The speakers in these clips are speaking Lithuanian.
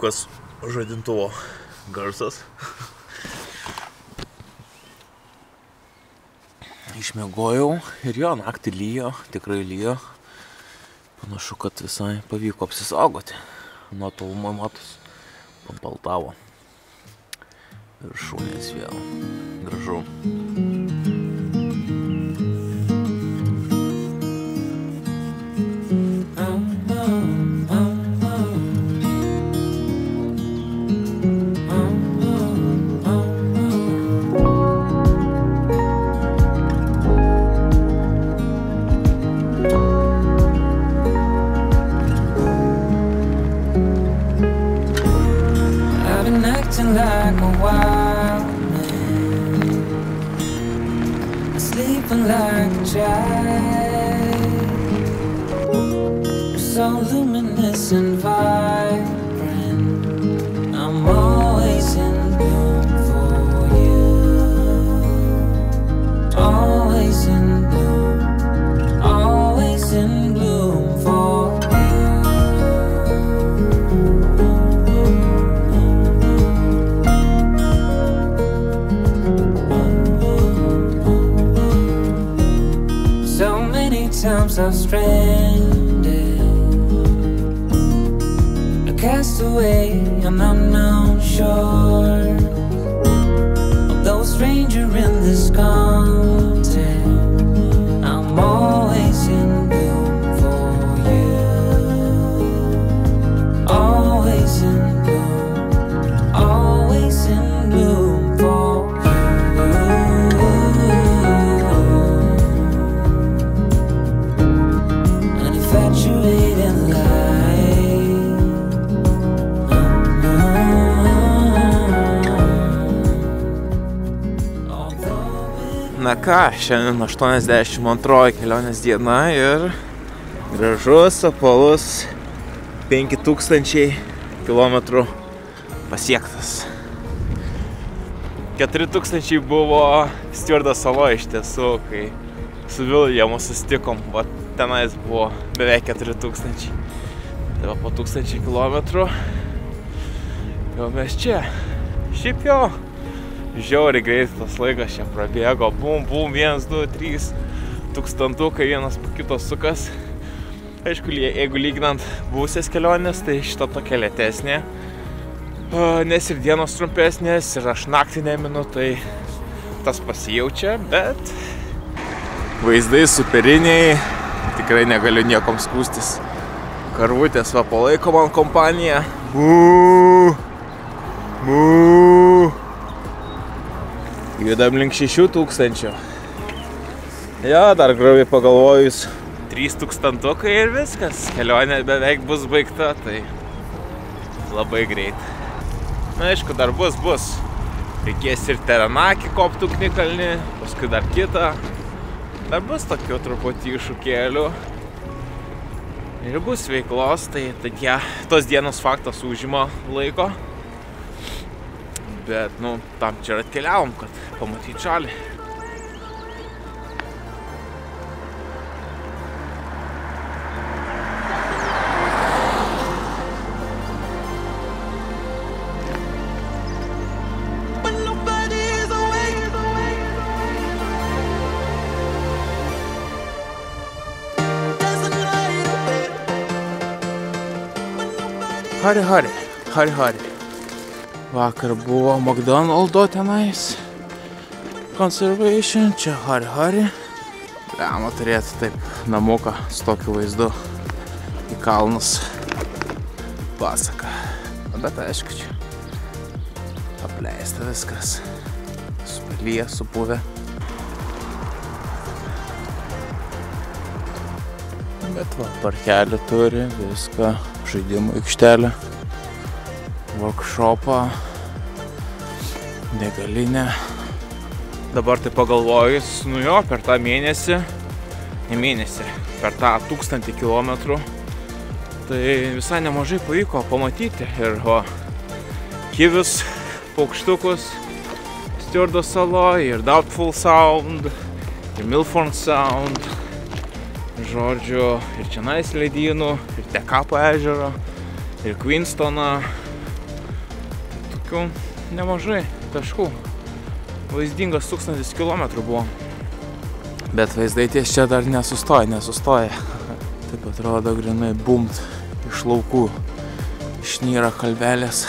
mygtukas žadintuvo garsas. Išmiegojau ir jo, naktį lyjo, tikrai lyjo. Panašu, kad visai pavyko apsisaugoti. Nuo tolumo matus pampaltavo viršūnės vėl. Gražu. Like a wild man, sleeping like a child. You're so luminous and vibrant. I'm always in the mood for you. Always in bloom. Always in bloom for you. Times I've stranded, a castaway, and I'm not sure. Although stranger in this content, I'm always in bloom for you. Always in bloom. Always in bloom. Na ką, šiandien 82 kelionės diena ir gražus, apvalus 5000 km pasiektas. 4000 buvo Stiuardo saloje iš tiesų, kai su Viljamu susitikom, va tenais buvo beveik 4000. Tai va po 1000 km jau mes čia. Šiaip jau žiauriai greitai tas laikas čia prabėgo. Bum, bum, 1, 2, 3 tūkstantukai vienas po kitos sukas. Aišku, jeigu lyginant buvusias kelionės, tai šita tokia lėtesnė. Nes ir dienos trumpesnės, ir aš naktį neminu, tai tas pasijaučia, bet vaizdai superiniai, tikrai negaliu niekom skūstis. Karvutės va palaiko man kompaniją. Mū, mū. Judam link 6000. Jo, dar grubiai pagalvojus 3000 ir viskas. Kelionė beveik bus baigta, tai labai greit. Na, aišku, dar bus. Reikės ir Terenakį kopti ugnikalnį, paskui dar kitą. Dar bus tokių truputį iššūkėlių. Ir bus veiklos, tai ja, tos dienos faktas užima laiko. Bet, nu, tam čia ir atkeliavom, kad pamatyti šalį. Hari, hari, hari, hari. Vakar buvo McDonald'o tenais. Conservation, čia Hari Hari. Galima turėti taip namuką su tokiu vaizdu į kalnus. Pasaka. Bet aišku, čia apleista viskas. Suplyja, supuvę. Bet va, parkelį turi, viską, žaidimų aikštelę. Workshopą, degalinę. Dabar tai pagalvojus, nu jo, per tą mėnesį, per tą 1000 kilometrų, tai visai nemažai pavyko pamatyti. Ir va, kivius, paukštukus, Stiuardo saloj, ir Doubtful Sound, ir Milford Sound, žodžiu, ir čionais ledynų, ir Tekapo ežero, ir Queenstoną. tokių nemažai taškų. Vaizdingas 1000 kilometrų buvo. Bet vaizdai ties čia dar nesustoja. Taip atrodo grinai bumt iš laukų. Išnyra kalvelės.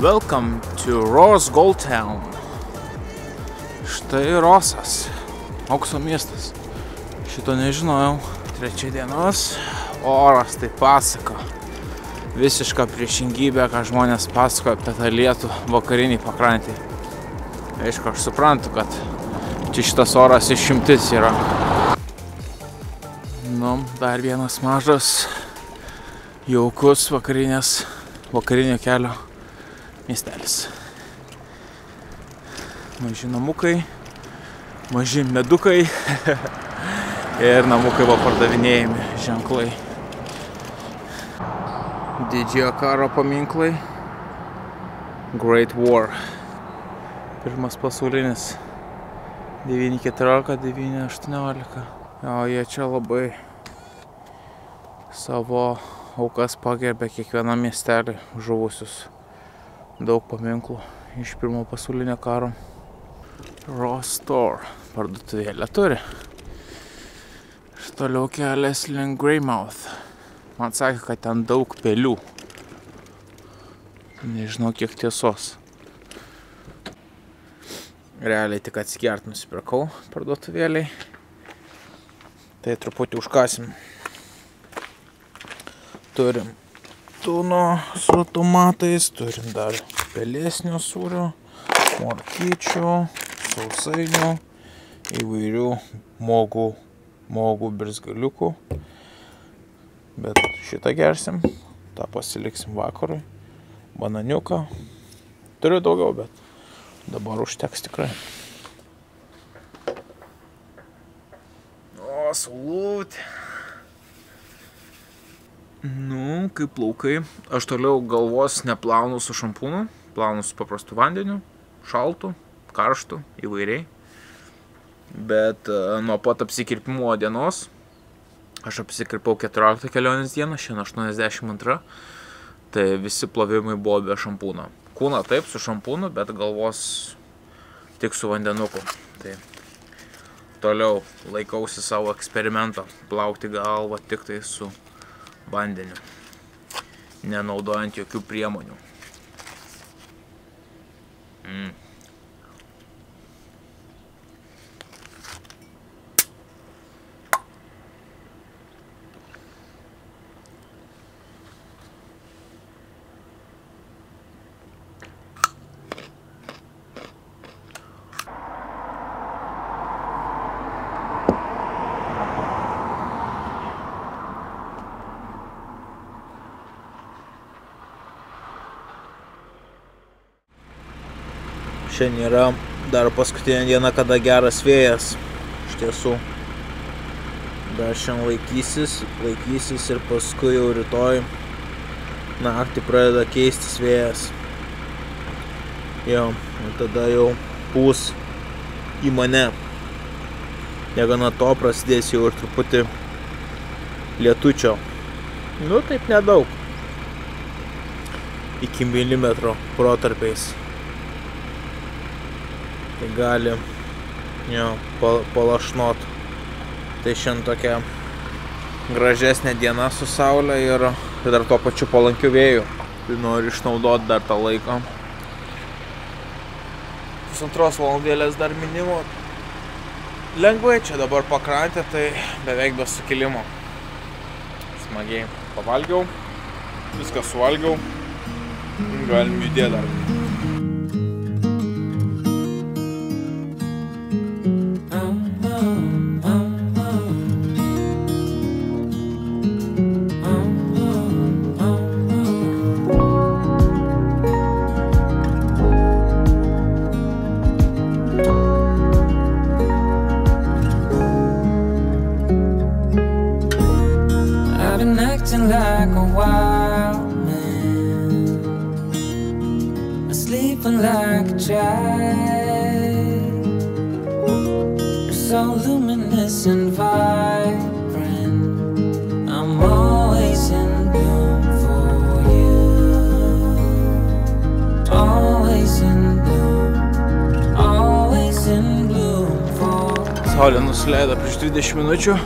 Welcome to Ross Gold Town. Štai Rosas, aukso miestas. Šito nežinojau. Trečia dienos, oras tai pasako. Visiška priešingybė, ką žmonės pasakoja apie tą lietų vakarinį pakrantį. Aišku, aš suprantu, kad čia šitas oras išimtis yra. Nu, dar vienas mažas, jaukus vakarinio kelio miestelis. Maži namukai, maži medukai ir namukai buvo pardavinėjami ženklai. Didžiojo karo paminklai. Great War. Pirmas pasaulinis. 914, 918. O jie čia labai savo aukas pagerbė kiekvieną miestelį žuvusius. Daug paminklų iš pirmo pasaulinio karo. Ross Store parduotuvėlę turi. Ir toliau kelias link Greymouth. Man sakė, kad ten daug pelių. Nežinau, kiek tiesos. Realiai tik atsigert nusipirkau parduotuvėliai. Tai truputį užkasim. Turim tuno su tomatais, turim dar pelėsnio sūrio, morkyčių, sausainių, įvairių mogų birzgaliukų. Bet šitą gersim, tą pasiliksim vakarui. Bananiuką. Turiu daugiau, bet dabar užteks tikrai. O, saulutė. Nu, kaip plaukai. Aš toliau galvos neplaunu su šampūnu, plaunu su paprastu vandeniu, šaltu, karštu, įvairiai. Bet nuo pat apsikirpimo dienos, aš apsikirpau 14 kelionės dieną, šiandien 82, tai visi plovimai buvo be šampūno. Kūną taip, su šampūnu, bet galvos tik su vandenuku. Tai toliau laikausi savo eksperimento, plauti galvą tik tai su vandeniu, nenaudojant jokių priemonių. Šiandien yra dar paskutinė diena, kada geras vėjas, iš tiesų. Dar šiandien laikysis ir paskui jau rytoj naktį pradeda keistis vėjas. Jo, tada jau pūs į mane. Negana to prasidės jau ir truputį lietučio. Nu, taip nedaug. Iki milimetro protarpiais. Tai gali jo, palašnot. Tai šiandien tokia gražesnė diena su saule ir dar tuo pačiu palankiu vėju. Tai noriu išnaudoti dar tą laiką. Pusantros valandėlės dar minimo. Lengvai čia dabar pakrantė, tai beveik be sukilimo. Smagiai pavalgiau, viską suvalgiau, galim judėti dar. Like a wild man, sleeping like a child, so luminous and vibrant. I'm always in bloom for you, always in bloom, always in bloom for you. Saulė nusileido prieš 20 minučių.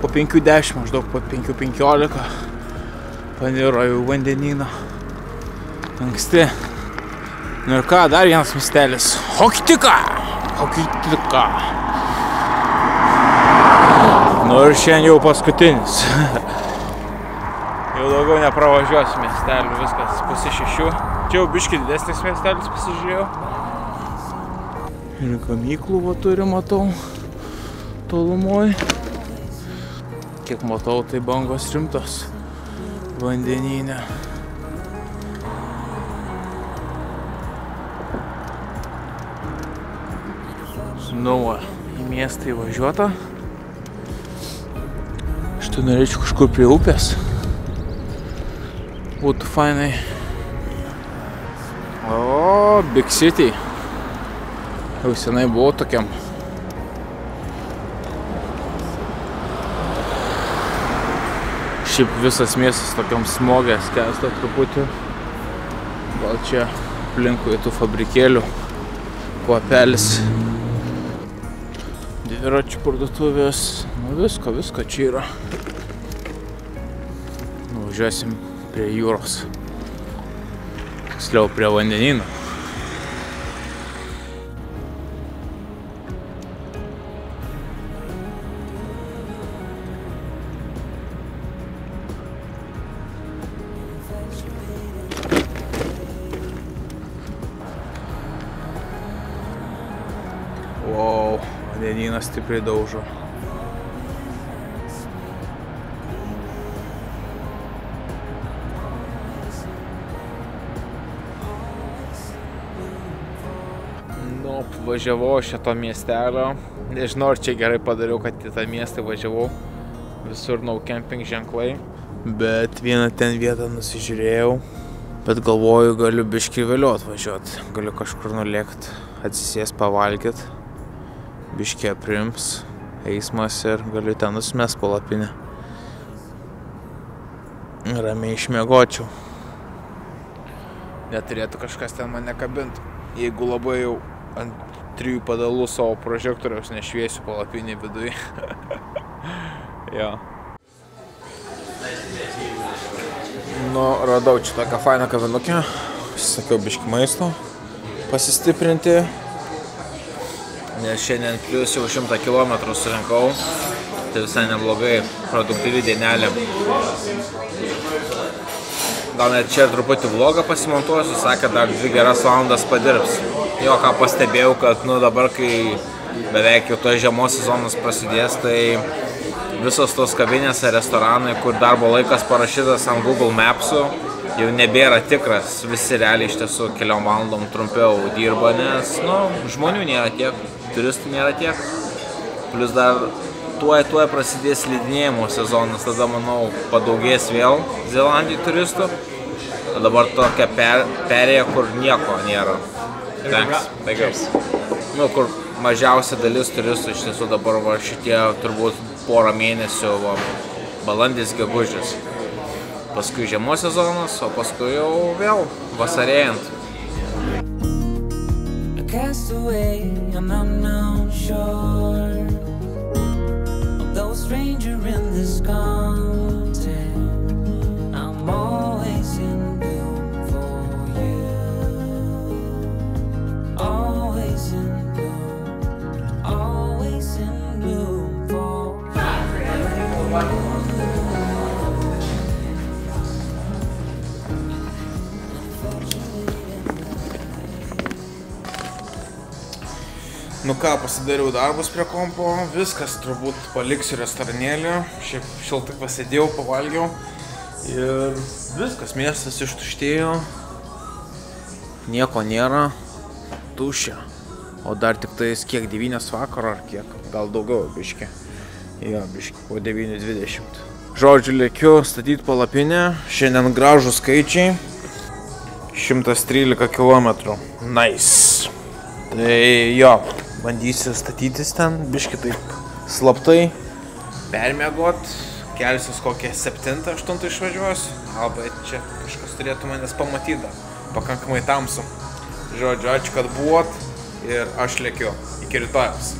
Po 5:10, maždaug po 5:15 paniro į vandenyną. Anksti. Nu ir ką, dar vienas mistelis. Hokitika! Hokitika! Nu ir šiandien jau paskutinis. Jau daugiau nepravažiuosiu miestelių, viskas pusė 6. Čia jau biškį didesnis miestelis pasižiūrėjau. Ir gamyklų va turi, matau, tolumoj. Kiek matau, tai bangos rimtos vandenyne. Nu, į miestą įvažiuota. Štai norėčiau kažkur prie upės. Būtų fainai. O, Big City. Jau senai buvau tokiam. Šiaip visas miestas tokiam smogęs kesto truputį. Gal čia aplinkui tų fabrikėlių kuopelis. Dviračių parduotuvės. Nu visko, visko čia yra. Nuvažiuosim prie jūros. Tiksliau prie vandenyno. Vandenynas stipriai daužo. Nu, važiavau šito miestelio. Nežinau, ar čia gerai padariau, kad į tą miestą važiavau. Visur no camping ženklai. Bet vieną ten vietą nusižiūrėjau. Bet galvoju, galiu biškį vėliau atvažiuoti. Galiu kažkur nulėkt, atsisės, pavalgyt. Biškiai aprims eismas ir galiu ten nusimest palapinę. Ramiai išmiegočiau. Neturėtų kažkas ten mane kabint. Jeigu labai jau ant 3 padalų savo prožektoriaus nešviesiu palapinį vidui. Jo. Nu, radau čia tokią fainą kavinukę. Sakiau biškį maisto pasistiprinti. Nes šiandien plius jau 100 kilometrų surinkau, tai visai neblogai, produktyvi dienelė. Gal net čia truputį vlogą pasimontuosiu, sakė, dar 2 geras valandas padirbs. Jo, ką pastebėjau, kad nu dabar, kai beveik jau to žiemos sezonas prasidės, tai visos tos kavinės ar restoranai, kur darbo laikas parašytas ant Google Maps'ų, jau nebėra tikras, visi realiai iš tiesų keliom valandom trumpiau dirba, nes, nu, žmonių nėra tiek, turistų nėra tiek. Plius dar tuoj prasidės slidinėjimo sezonas, tada, manau, padaugės vėl Zelandijai turistų. O dabar tokia perėja, kur nieko nėra. Thanks. Thanks. Nu, kur mažiausia dalis turistų iš tiesų dabar va šitie turbūt porą mėnesių va, balandis, gegužis. Paskui žiemos sezonas, o paskui jau vėl vasarėjant. Nu ką, pasidariau darbus prie kompo, viskas turbūt paliksiu restoranėlį, šiaip šiltai pasėdėjau, pavalgiau ir viskas, miestas ištuštėjo, nieko nėra, tuščia, o dar tik tais kiek 9 vakaro ar kiek, gal daugiau biški, jo biški, po 9:20. Žodžiu, lėkiu statyti palapinę, šiandien gražūs skaičiai, 113 km, nice. Tai jo, bandysiu statytis ten, biški taip slaptai, permiegot, kelsiuos kokią 7-8 išvažiuosiu, bet čia kažkas turėtų manęs pamatyti dar, pakankamai tamsu. Žodžiu, ačiū kad buvot ir aš lėkiu, iki rytojaus.